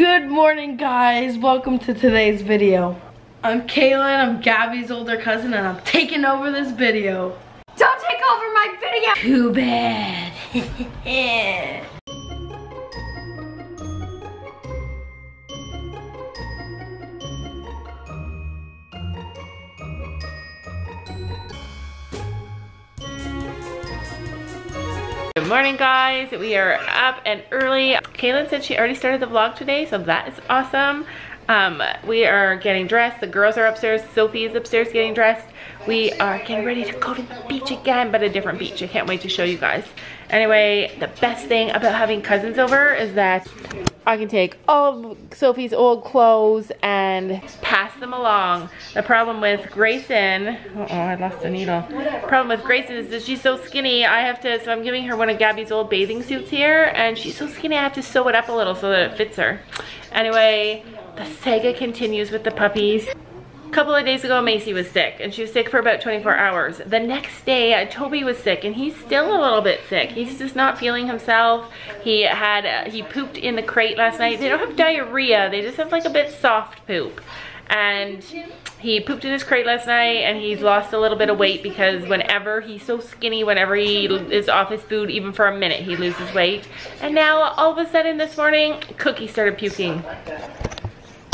Good morning, guys. Welcome to today's video. I'm Kaylin, I'm Gabby's older cousin, and I'm taking over this video. Don't take over my video! Too bad. Good morning, guys. We are up and early. Kaylin said she already started the vlog today, so that is awesome. We are getting dressed. The girls are upstairs. Sophie is upstairs getting dressed. We are getting ready to go to the beach again, but a different beach. I can't wait to show you guys. Anyway, the best thing about having cousins over is that I can take all Sophie's old clothes and pass them along. The problem with Grayson, I lost a needle. The problem with Grayson is that she's so skinny. So I'm giving her one of Gabby's old bathing suits here, and she's so skinny I have to sew it up a little so that it fits her. Anyway, the saga continues with the puppies. A couple of days ago, Macy was sick, and she was sick for about 24 hours. The next day, Toby was sick, and he's still a little bit sick. He's just not feeling himself. He pooped in the crate last night. They don't have diarrhea. They just have like a bit soft poop. And he pooped in his crate last night, and he's lost a little bit of weight because whenever he's so skinny, whenever he is off his food, even for a minute, he loses weight. And now, all of a sudden this morning, Cookie started puking.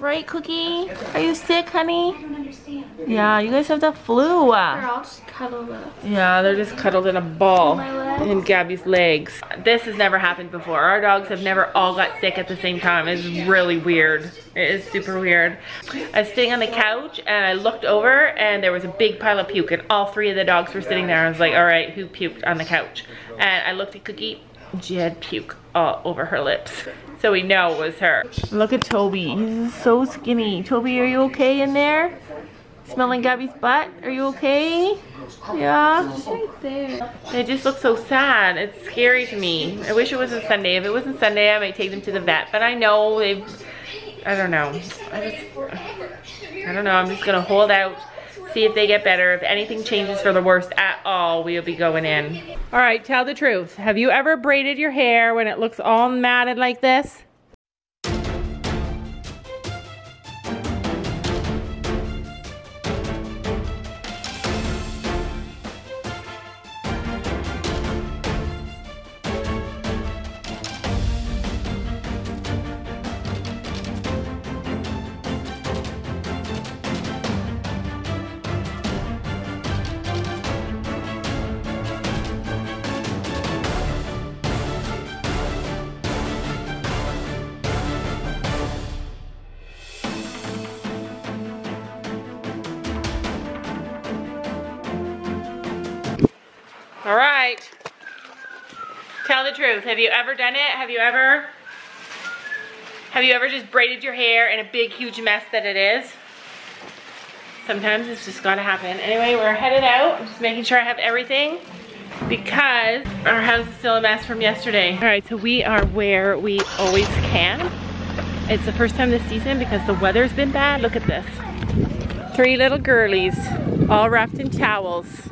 Right, Cookie? Are you sick, honey? I don't understand. Yeah, you guys have the flu. They're all just cuddled up. Yeah, they're just cuddled in a ball in Gabby's legs. This has never happened before. Our dogs have never all got sick at the same time. It's really weird. It is super weird. I was sitting on the couch and I looked over and there was a big pile of puke and all three of the dogs were sitting there. I was like, all right, who puked on the couch? And I looked at Cookie. She had puke all over her lips. So we know it was her. Look at Toby. He's so skinny. Toby, are you okay in there? Smelling Gabby's butt? Are you okay? Yeah? She's right there. They just look so sad. It's scary to me. I wish it wasn't Sunday. If it wasn't Sunday, I might take them to the vet. But I know they've... I don't know. I don't know. I'm just going to hold out. See if they get better. If anything changes for the worst at all, we'll be going in. All right, tell the truth. Have you ever braided your hair when it looks all matted like this? All right, tell the truth. Have you ever done it? Have you ever just braided your hair in a big, huge mess that it is? Sometimes it's just gotta happen. Anyway, we're headed out. I'm just making sure I have everything because our house is still a mess from yesterday. All right, so we are where we always can. It's the first time this season because the weather's been bad. Look at this. Three little girlies, all wrapped in towels.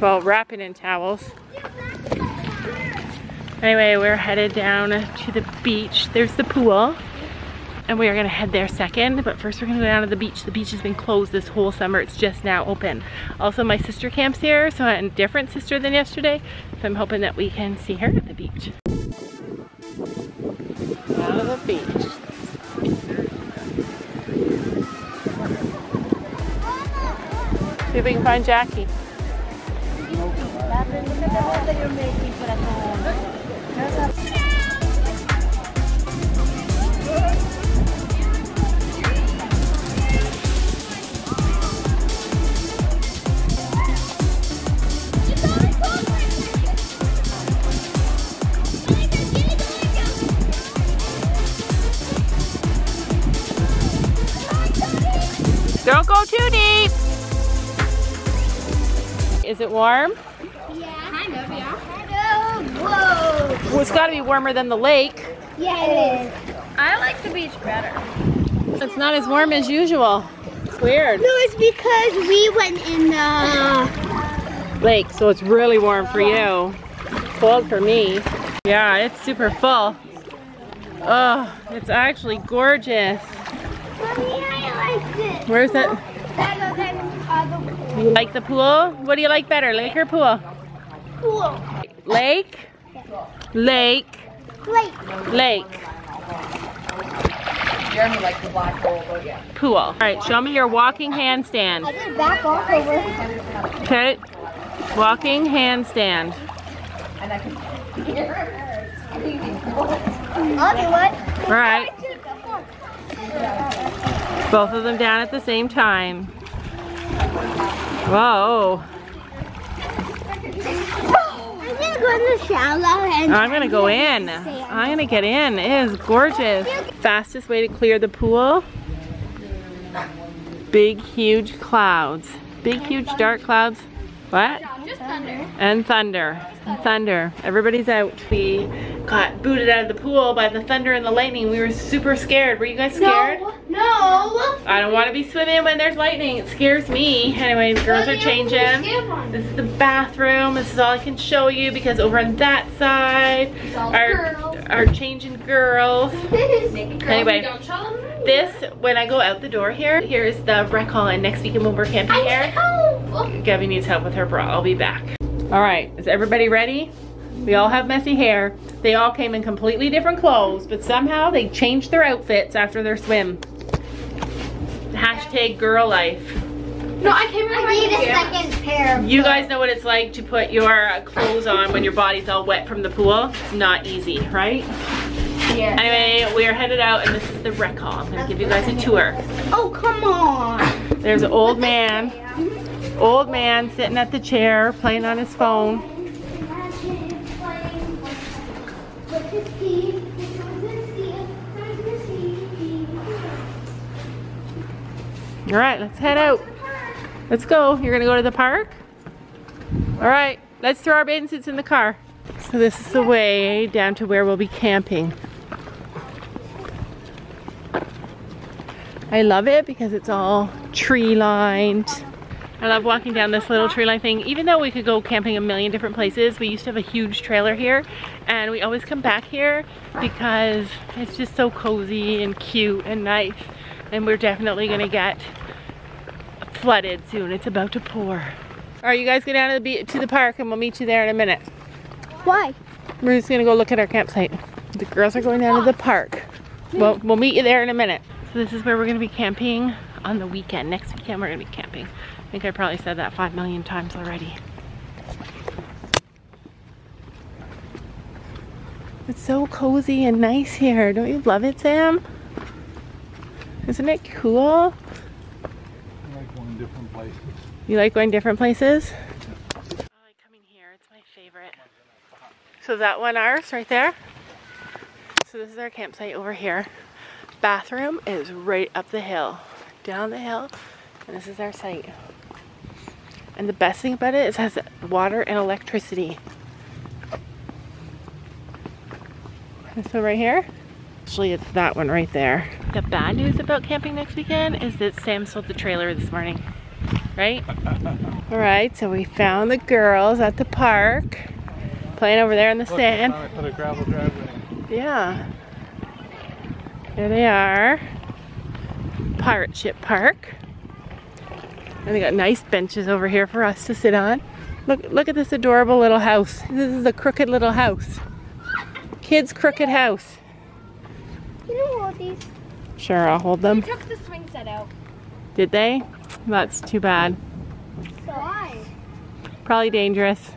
Well, wrapping in towels. Anyway, we're headed down to the beach. There's the pool. And we are gonna head there second, but first we're gonna go down to the beach. The beach has been closed this whole summer. It's just now open. Also, my sister camps here, so I'm a different sister than yesterday. So I'm hoping that we can see her at the beach. Out of the beach. See if we can find Jackie. Look at the hole that you're making for the hole. Don't go too deep. Is it warm? Well, it's got to be warmer than the lake. Yeah, it is. I like the beach better. It's not as warm as usual. It's weird. No, it's because we went in the lake, so it's really warm for you. Cold for me. Yeah, it's super full. Oh, it's actually gorgeous. Mommy, I like this. Where's it? That? You like the pool? What do you like better, lake or pool? Pool. Lake? Lake. Lake. Lake. Jeremy likes the black hole, but yeah. Pool. All right, show me your walking handstand. I did back off over. Okay. Walking handstand. And I can hear her. I'll do it. All right. Both of them down at the same time. Whoa. I'm gonna go in the shallow end. I'm gonna go in. I'm gonna get in. It is gorgeous. Fastest way to clear the pool. Big, huge clouds. Big, huge dark clouds. What? Just thunder. And thunder. And thunder. Everybody's out. We got booted out of the pool by the thunder and the lightning. We were super scared. Were you guys scared? No. I don't want to be swimming when there's lightning. It scares me. Anyways, girls are changing. This is the bathroom. This is all I can show you because over on that side are changing girls. Anyway. This, when I go out the door here, here's the rec hall, and next weekend when we're camping here, Gabby needs help with her bra. I'll be back. All right, is everybody ready? We all have messy hair. They all came in completely different clothes, but somehow they changed their outfits after their swim. Hashtag girl life. No, I came in I need a second pair of clothes. Guys know what it's like to put your clothes on when your body's all wet from the pool. It's not easy, right? Yeah. Anyway, we are headed out, and this is the rec hall. I'm going to give you guys a tour. Oh, come on. There's an old man sitting at the chair, playing on his phone. All right, let's head out. Let's go. You're going to go to the park? All right, let's throw our bathing suits in the car. So this is the way down to where we'll be camping. I love it because it's all tree lined. I love walking down this little tree line thing. Even though we could go camping a million different places, we used to have a huge trailer here, and we always come back here because it's just so cozy and cute and nice, and we're definitely gonna get flooded soon. It's about to pour. All right, you guys go down to the park, and we'll meet you there in a minute. Why? We're just gonna go look at our campsite. The girls are going down to the park. We'll meet you there in a minute. So this is where we're gonna be camping on the weekend. Next weekend we're gonna be camping. I think I probably said that 5 million times already. It's so cozy and nice here. Don't you love it, Sam? Isn't it cool? I like going different places. You like going different places? So that one ours right there. So this is our campsite over here. Bathroom is right up the hill, down the hill, and this is our site. And the best thing about it is it has water and electricity. This one right here. Actually, it's that one right there. The bad news about camping next weekend is that Sam sold the trailer this morning, right? All right, so we found the girls at the park. Playing over there in the sand. I put a gravel driveway in. Yeah. There they are. Pirate Ship Park. And they got nice benches over here for us to sit on. Look at this adorable little house. This is a crooked little house. Kids' crooked house. Can you hold these? Sure, I'll hold them. They took the swing set out. Did they? That's too bad. Why? Probably dangerous.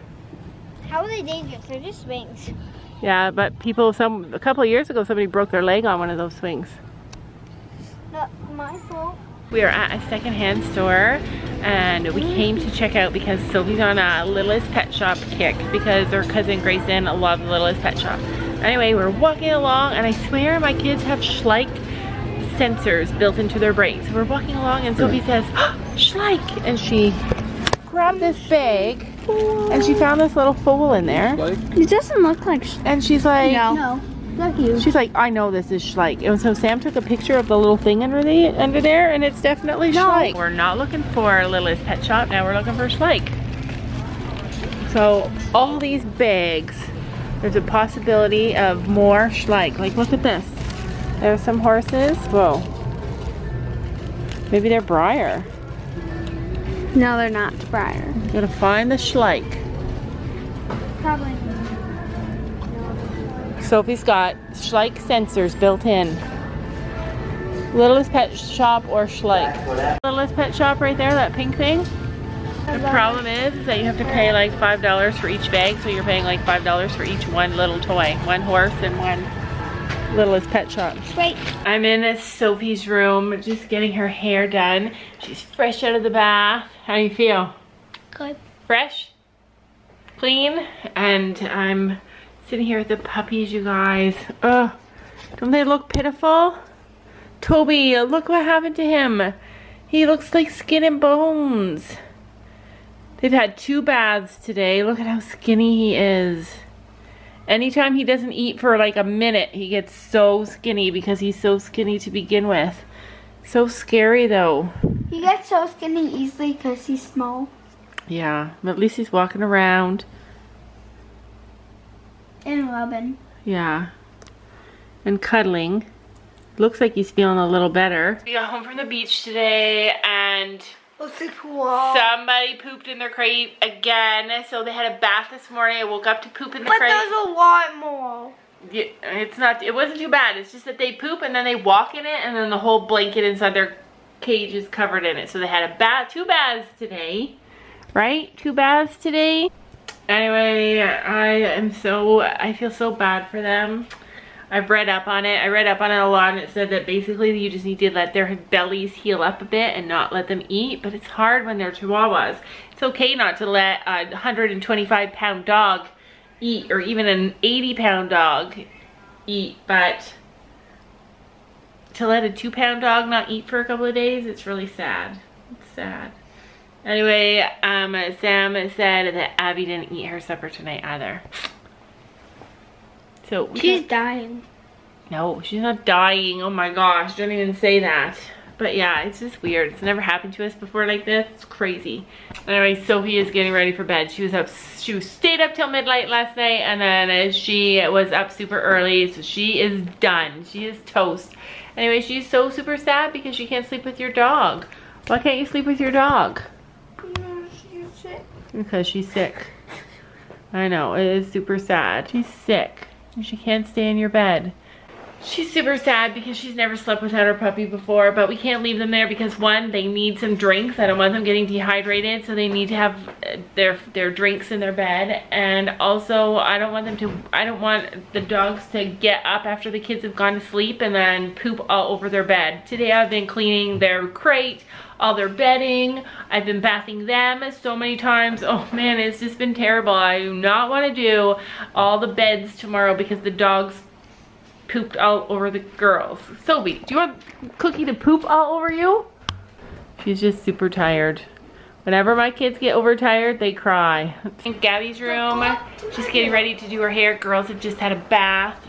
How are they dangerous? They're just swings. Yeah, but people, a couple of years ago, somebody broke their leg on one of those swings. Not my fault. We are at a secondhand store, and we came to check out because Sylvie's on a Littlest Pet Shop kick because her cousin Grayson loves Littlest Pet Shop. Anyway, we're walking along, and I swear my kids have Schleich sensors built into their brains. We're walking along, and Sylvie says, oh, Schleich, and she grabbed this bag. And she found this little foal in there. It doesn't look like Schleich. And she's like, no, not you. She's like, I know this is Schleich. And so Sam took a picture of the little thing under there, and it's definitely Schleich. We're not looking for Lily's Pet Shop now. We're looking for Schleich. So all these bags, there's a possibility of more Schleich. Like, look at this. There's some horses. Whoa. Maybe they're Breyer. No, they're not Breyer. I'm gonna find the Schleich. Probably. Sophie's got Schleich sensors built in. Littlest Pet Shop or Schleich. Littlest Pet Shop right there, that pink thing. The problem is that you have to pay like $5 for each bag, so you're paying like $5 for each one little toy. One horse and one Littlest Pet Shop. Wait. I'm in Sophie's room, just getting her hair done. She's fresh out of the bath. How do you feel? Good. Fresh, clean, and I'm sitting here with the puppies, you guys. Ugh, don't they look pitiful? Toby, look what happened to him. He looks like skin and bones. They've had 2 baths today. Look at how skinny he is. Anytime he doesn't eat for like a minute, he gets so skinny because he's so skinny to begin with. So scary though. He gets so skinny easily because he's small. Yeah, but at least he's walking around. And rubbing. Yeah. And cuddling. Looks like he's feeling a little better. We got home from the beach today and somebody pooped in their crate again, so they had a bath this morning. I woke up to poop in the crate. But there's a lot more. Yeah, it wasn't too bad. It's just that they poop and then they walk in it, and then the whole blanket inside their cage is covered in it. So they had a bath, 2 baths today, right? 2 baths today. Anyway, I feel so bad for them. I've read up on it. I read up on it a lot, and it said that basically you just need to let their bellies heal up a bit and not let them eat, but it's hard when they're chihuahuas. It's okay not to let a 125-pound dog eat, or even an 80-pound dog eat, but to let a 2-pound dog not eat for a couple of days, it's really sad. It's sad. Anyway, Sam said that Abby didn't eat her supper tonight either. So she's dying. No, she's not dying. Oh my gosh, don't even say that. But yeah, it's just weird. It's never happened to us before like this. It's crazy. Anyway, Sophie is getting ready for bed. She stayed up till midnight last night, and then she was up super early, so she is done. She is toast. Anyway, she's so super sad because she can't sleep with your dog. Why can't you sleep with your dog? Because she's sick. Because she's sick. I know, it is super sad. She's sick. She can't stay in your bed. She's super sad because she's never slept without her puppy before, but we can't leave them there because, one, they need some drinks. I don't want them getting dehydrated, so they need to have their drinks in their bed. And also, I don't want the dogs to get up after the kids have gone to sleep and then poop all over their bed. Today I've been cleaning their crate, all their bedding. I've been bathing them so many times. Oh man, it's just been terrible. I do not want to do all the beds tomorrow because the dogs pooped all over the girls. Sophie, do you want Cookie to poop all over you? She's just super tired. Whenever my kids get overtired, they cry. In Gabby's room, she's getting ready to do her hair. Girls have just had a bath.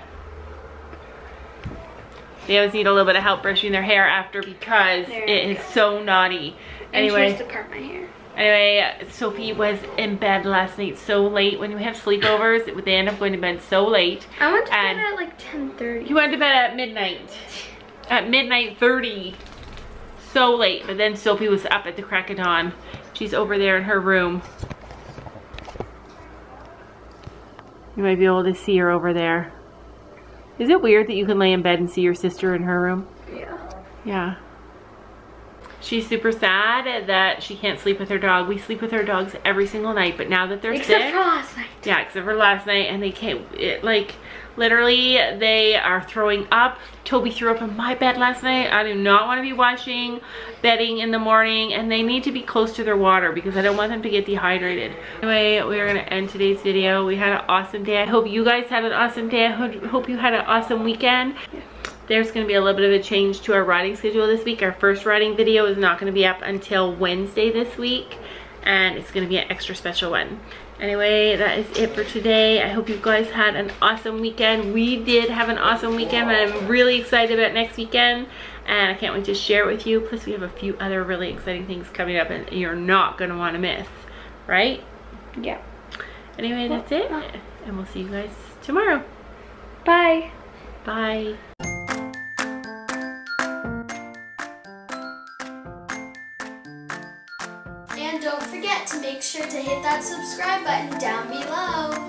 They always need a little bit of help brushing their hair after because it is so naughty. Anyway, and she has to part my hair. Anyway, Sophie was in bed last night so late. When we have sleepovers, they end up going to bed so late. I went to bed at like 10:30. You went to bed at midnight. At midnight 30. So late. But then Sophie was up at the crack of dawn. She's over there in her room. You might be able to see her over there. Is it weird that you can lay in bed and see your sister in her room? Yeah. Yeah. She's super sad that she can't sleep with her dog. We sleep with our dogs every single night, but now that they're sick. Except for last night. Yeah, except for last night, and they can't, literally, they are throwing up. Toby threw up in my bed last night. I do not want to be washing bedding in the morning, and they need to be close to their water because I don't want them to get dehydrated. Anyway, we're going to end today's video. We had an awesome day. I hope you guys had an awesome day. I hope you had an awesome weekend. Yeah. There's going to be a little bit of a change to our riding schedule this week. Our first riding video is not going to be up until Wednesday this week, and it's going to be an extra special one. Anyway, that is it for today. I hope you guys had an awesome weekend. We did have an awesome weekend, and I'm really excited about next weekend, and I can't wait to share it with you. Plus, we have a few other really exciting things coming up, and you're not going to want to miss, right? Yeah. Anyway, that's it, and we'll see you guys tomorrow. Bye. Bye. And don't forget to make sure to hit that subscribe button down below.